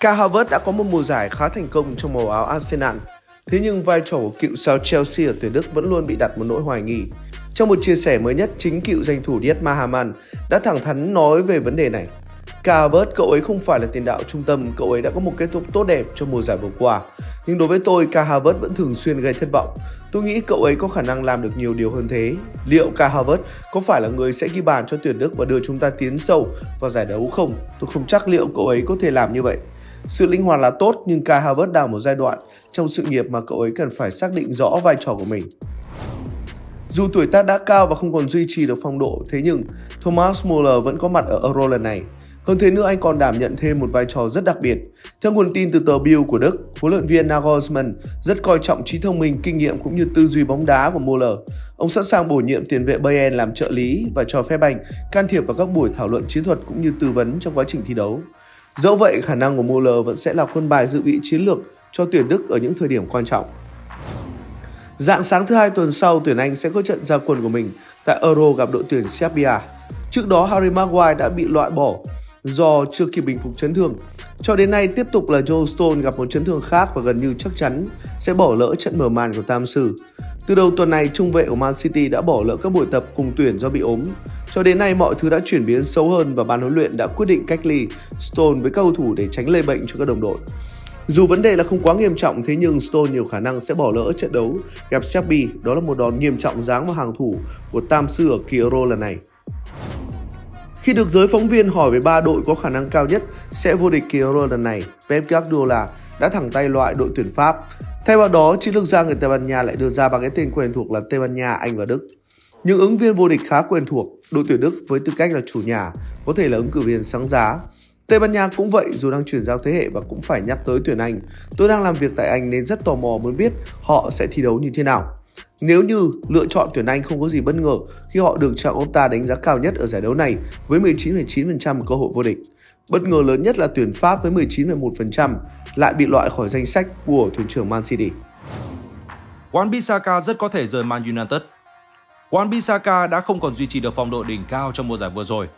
Kai Havertz đã có một mùa giải khá thành công trong màu áo Arsenal. Thế nhưng vai trò của cựu sao Chelsea ở tuyển Đức vẫn luôn bị đặt một nỗi hoài nghi. Trong một chia sẻ mới nhất, chính cựu danh thủ Dietmar Hamann đã thẳng thắn nói về vấn đề này. Kai Havertz, cậu ấy không phải là tiền đạo trung tâm, cậu ấy đã có một kết thúc tốt đẹp trong mùa giải vừa qua. Nhưng đối với tôi, Kai Havertz vẫn thường xuyên gây thất vọng. Tôi nghĩ cậu ấy có khả năng làm được nhiều điều hơn thế. Liệu Kai Havertz có phải là người sẽ ghi bàn cho tuyển Đức và đưa chúng ta tiến sâu vào giải đấu không? Tôi không chắc liệu cậu ấy có thể làm như vậy. Sự linh hoạt là tốt, nhưng Kai Havertz đang ở một giai đoạn trong sự nghiệp mà cậu ấy cần phải xác định rõ vai trò của mình. Dù tuổi tác đã cao và không còn duy trì được phong độ, thế nhưng Thomas Müller vẫn có mặt ở Euro lần này. Hơn thế nữa, anh còn đảm nhận thêm một vai trò rất đặc biệt. Theo nguồn tin từ tờ Bild của Đức, huấn luyện viên Nagelsmann rất coi trọng trí thông minh, kinh nghiệm cũng như tư duy bóng đá của Müller. Ông sẵn sàng bổ nhiệm tiền vệ Bayern làm trợ lý và cho phép anh can thiệp vào các buổi thảo luận chiến thuật cũng như tư vấn trong quá trình thi đấu. Dẫu vậy, khả năng của Müller vẫn sẽ là quân bài dự bị chiến lược cho tuyển Đức ở những thời điểm quan trọng. Rạng sáng thứ Hai tuần sau, tuyển Anh sẽ có trận ra quân của mình tại Euro gặp đội tuyển Xeppi. Trước đó, Harry Maguire đã bị loại bỏ do chưa kịp bình phục chấn thương. Cho đến nay, tiếp tục là Joe Stone gặp một chấn thương khác và gần như chắc chắn sẽ bỏ lỡ trận mở màn của Tam Sư. Từ đầu tuần này, trung vệ của Man City đã bỏ lỡ các buổi tập cùng tuyển do bị ốm. Cho đến nay, mọi thứ đã chuyển biến xấu hơn và ban huấn luyện đã quyết định cách ly Stone với các cầu thủ để tránh lây bệnh cho các đồng đội. Dù vấn đề là không quá nghiêm trọng, thế nhưng Stone nhiều khả năng sẽ bỏ lỡ trận đấu gặp Xeppi. Đó là một đòn nghiêm trọng giáng vào hàng thủ của Tam Sư ở kỳ Euro lần này. Khi được giới phóng viên hỏi về 3 đội có khả năng cao nhất sẽ vô địch kỳ Euro lần này, Pep Guardiola đã thẳng tay loại đội tuyển Pháp. Thay vào đó, chiến lược gia người Tây Ban Nha lại đưa ra ba cái tên quen thuộc là Tây Ban Nha, Anh và Đức. Những ứng viên vô địch khá quen thuộc, đội tuyển Đức với tư cách là chủ nhà có thể là ứng cử viên sáng giá. Tây Ban Nha cũng vậy, dù đang chuyển giao thế hệ và cũng phải nhắc tới tuyển Anh. Tôi đang làm việc tại Anh nên rất tò mò muốn biết họ sẽ thi đấu như thế nào. Nếu như lựa chọn tuyển Anh không có gì bất ngờ khi họ được trang Opta đánh giá cao nhất ở giải đấu này với 19,9% cơ hội vô địch. Bất ngờ lớn nhất là tuyển Pháp với 19,1% lại bị loại khỏi danh sách của thuyền trưởng Man City. Wan-Bissaka rất có thể rời Man United. Wan-Bissaka đã không còn duy trì được phong độ đỉnh cao trong mùa giải vừa rồi.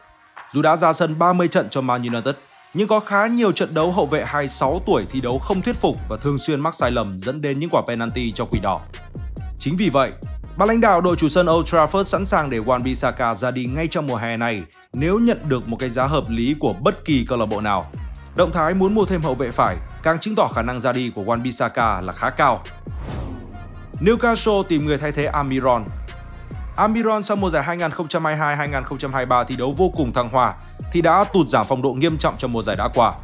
Dù đã ra sân 30 trận cho Man United, nhưng có khá nhiều trận đấu hậu vệ 26 tuổi thi đấu không thuyết phục và thường xuyên mắc sai lầm dẫn đến những quả penalty cho Quỷ Đỏ. Chính vì vậy, ban lãnh đạo đội chủ sân Old Trafford sẵn sàng để Wan-Bissaka ra đi ngay trong mùa hè này nếu nhận được một cái giá hợp lý của bất kỳ câu lạc bộ nào. Động thái muốn mua thêm hậu vệ phải càng chứng tỏ khả năng ra đi của Wan-Bissaka là khá cao. Newcastle tìm người thay thế Amiron. Amiron sau mùa giải 2022-2023 thi đấu vô cùng thăng hoa thì đã tụt giảm phong độ nghiêm trọng trong mùa giải đã qua.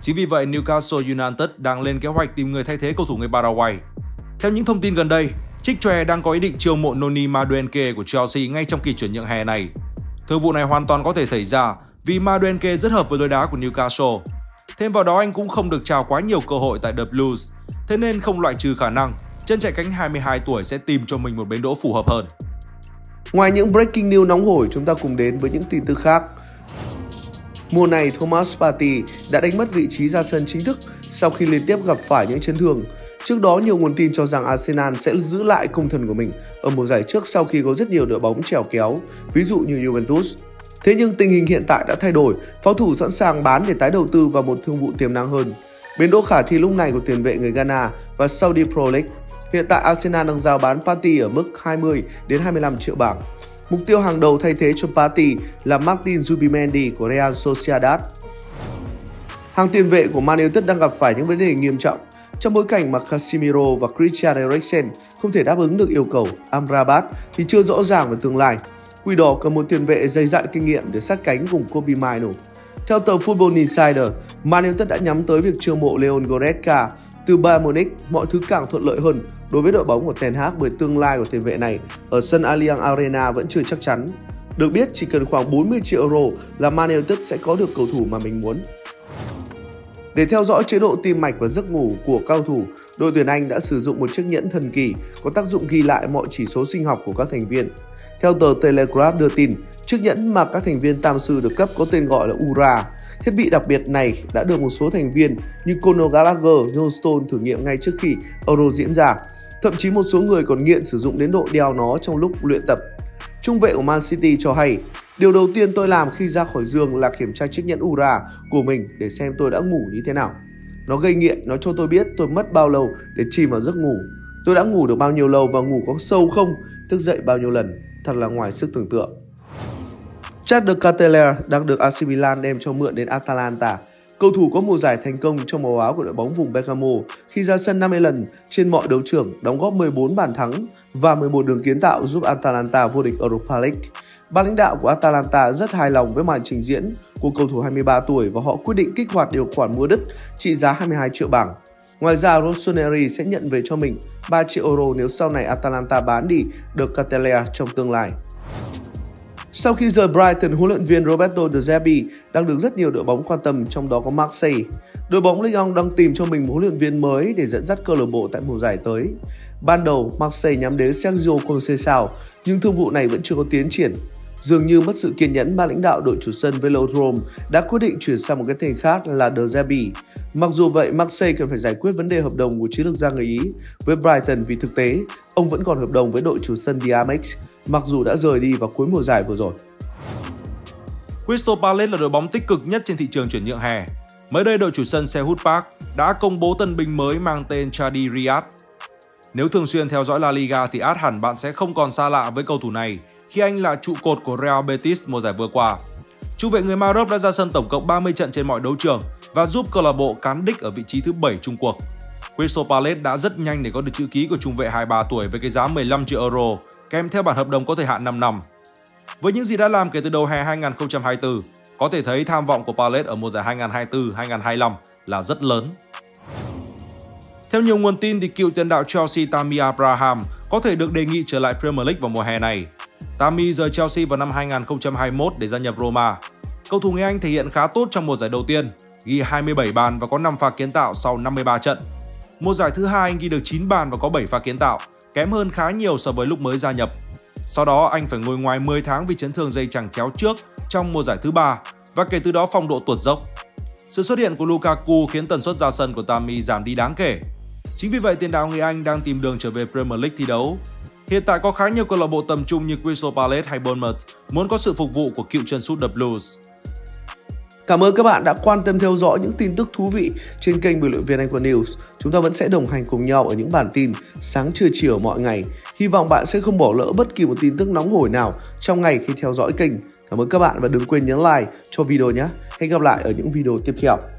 Chính vì vậy, Newcastle United đang lên kế hoạch tìm người thay thế cầu thủ người Paraguay. Theo những thông tin gần đây, Trích Chòe đang có ý định chiêu mộ Noni Madueke của Chelsea ngay trong kỳ chuyển nhượng hè này. Thương vụ này hoàn toàn có thể xảy ra vì Madueke rất hợp với lối đá của Newcastle. Thêm vào đó, anh cũng không được trao quá nhiều cơ hội tại The Blues, thế nên không loại trừ khả năng chân chạy cánh 22 tuổi sẽ tìm cho mình một bến đỗ phù hợp hơn. Ngoài những breaking news nóng hổi, chúng ta cùng đến với những tin tức khác. Mùa này, Thomas Partey đã đánh mất vị trí ra sân chính thức sau khi liên tiếp gặp phải những chấn thương. Trước đó, nhiều nguồn tin cho rằng Arsenal sẽ giữ lại công thần của mình ở mùa giải trước sau khi có rất nhiều đội bóng trèo kéo, ví dụ như Juventus. Thế nhưng tình hình hiện tại đã thay đổi, pháo thủ sẵn sàng bán để tái đầu tư vào một thương vụ tiềm năng hơn. Bến đỗ khả thi lúc này của tiền vệ người Ghana và Saudi Pro League. Hiện tại Arsenal đang giao bán Partey ở mức 20 đến 25 triệu bảng. Mục tiêu hàng đầu thay thế cho Partey là Martin Zubimendi của Real Sociedad. Hàng tiền vệ của Man United đang gặp phải những vấn đề nghiêm trọng. Trong bối cảnh mà Casimiro và Christian Eriksen không thể đáp ứng được yêu cầu Amrabat thì chưa rõ ràng về tương lai. Quỷ Đỏ cần một tiền vệ dày dặn kinh nghiệm để sát cánh cùng Kobbie Mainoo. Theo tờ Football Insider, Man United đã nhắm tới việc chiêu mộ Leon Goretzka từ Bayern Munich. Mọi thứ càng thuận lợi hơn đối với đội bóng của Ten Hag bởi tương lai của tiền vệ này ở sân Allianz Arena vẫn chưa chắc chắn. Được biết, chỉ cần khoảng 40 triệu euro là Man United sẽ có được cầu thủ mà mình muốn. Để theo dõi chế độ tim mạch và giấc ngủ của cao thủ, đội tuyển Anh đã sử dụng một chiếc nhẫn thần kỳ có tác dụng ghi lại mọi chỉ số sinh học của các thành viên. Theo tờ Telegraph đưa tin, chiếc nhẫn mà các thành viên Tam Sư được cấp có tên gọi là Oura. Thiết bị đặc biệt này đã được một số thành viên như Conor Gallagher, John Stones thử nghiệm ngay trước khi Euro diễn ra. Thậm chí một số người còn nghiện sử dụng đến độ đeo nó trong lúc luyện tập. Trung vệ của Man City cho hay, điều đầu tiên tôi làm khi ra khỏi giường là kiểm tra chiếc nhẫn Oura của mình để xem tôi đã ngủ như thế nào. Nó gây nghiện, nó cho tôi biết tôi mất bao lâu để chìm vào giấc ngủ. Tôi đã ngủ được bao nhiêu lâu và ngủ có sâu không, thức dậy bao nhiêu lần, thật là ngoài sức tưởng tượng. Charles De Ketelaere đang được AC Milan đem cho mượn đến Atalanta. Cầu thủ có mùa giải thành công trong màu áo của đội bóng vùng Bergamo khi ra sân 50 lần trên mọi đấu trường, đóng góp 14 bàn thắng và 11 đường kiến tạo giúp Atalanta vô địch Europa League. Ban lãnh đạo của Atalanta rất hài lòng với màn trình diễn của cầu thủ 23 tuổi và họ quyết định kích hoạt điều khoản mua đứt trị giá 22 triệu bảng. Ngoài ra, Rossoneri sẽ nhận về cho mình 3 triệu euro nếu sau này Atalanta bán đi De Ketelaere trong tương lai. Sau khi rời Brighton, huấn luyện viên Roberto De Zerbi đang được rất nhiều đội bóng quan tâm, trong đó có Marseille. Đội bóng Ligue 1 đang tìm cho mình một huấn luyện viên mới để dẫn dắt câu lạc bộ tại mùa giải tới. Ban đầu, Marseille nhắm đến Sergio Conceição, nhưng thương vụ này vẫn chưa có tiến triển. Dường như mất sự kiên nhẫn, ban lãnh đạo đội chủ sân Velodrome đã quyết định chuyển sang một cái tên khác là De Zerbi. Mặc dù vậy, Marseille cần phải giải quyết vấn đề hợp đồng của chiến lược gia người Ý với Brighton vì thực tế, ông vẫn còn hợp đồng với đội chủ sân Diamex, mặc dù đã rời đi vào cuối mùa giải vừa rồi. Crystal Palace là đội bóng tích cực nhất trên thị trường chuyển nhượng hè. Mới đây, đội chủ sân Selhurst Park đã công bố tân binh mới mang tên Chadi Riyad. Nếu thường xuyên theo dõi La Liga thì át hẳn bạn sẽ không còn xa lạ với cầu thủ này khi anh là trụ cột của Real Betis mùa giải vừa qua. Trung vệ người Maroc đã ra sân tổng cộng 30 trận trên mọi đấu trường và giúp câu lạc bộ cán đích ở vị trí thứ 7 chung cuộc. Crystal Palace đã rất nhanh để có được chữ ký của trung vệ 23 tuổi với cái giá 15 triệu euro kèm theo bản hợp đồng có thời hạn 5 năm. Với những gì đã làm kể từ đầu hè 2024, có thể thấy tham vọng của Palace ở mùa giải 2024-2025 là rất lớn. Theo nhiều nguồn tin thì cựu tiền đạo Chelsea Tammy Abraham có thể được đề nghị trở lại Premier League vào mùa hè này. Tammy rời Chelsea vào năm 2021 để gia nhập Roma. Cầu thủ người Anh thể hiện khá tốt trong mùa giải đầu tiên, ghi 27 bàn và có 5 pha kiến tạo sau 53 trận. Mùa giải thứ hai anh ghi được 9 bàn và có 7 pha kiến tạo, kém hơn khá nhiều so với lúc mới gia nhập. Sau đó anh phải ngồi ngoài 10 tháng vì chấn thương dây chằng chéo trước trong mùa giải thứ 3 và kể từ đó phong độ tuột dốc. Sự xuất hiện của Lukaku khiến tần suất ra sân của Tammy giảm đi đáng kể. Chính vì vậy tiền đạo người Anh đang tìm đường trở về Premier League thi đấu. Hiện tại có khá nhiều câu lạc bộ tầm trung như Crystal Palace hay Bournemouth muốn có sự phục vụ của cựu chân sút The Blues. Cảm ơn các bạn đã quan tâm theo dõi những tin tức thú vị trên kênh Bình luận viên Anh Quân News. Chúng ta vẫn sẽ đồng hành cùng nhau ở những bản tin sáng trưa chiều mọi ngày. Hy vọng bạn sẽ không bỏ lỡ bất kỳ một tin tức nóng hổi nào trong ngày khi theo dõi kênh. Cảm ơn các bạn và đừng quên nhấn like cho video nhé. Hẹn gặp lại ở những video tiếp theo.